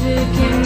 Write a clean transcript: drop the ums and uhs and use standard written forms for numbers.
Again.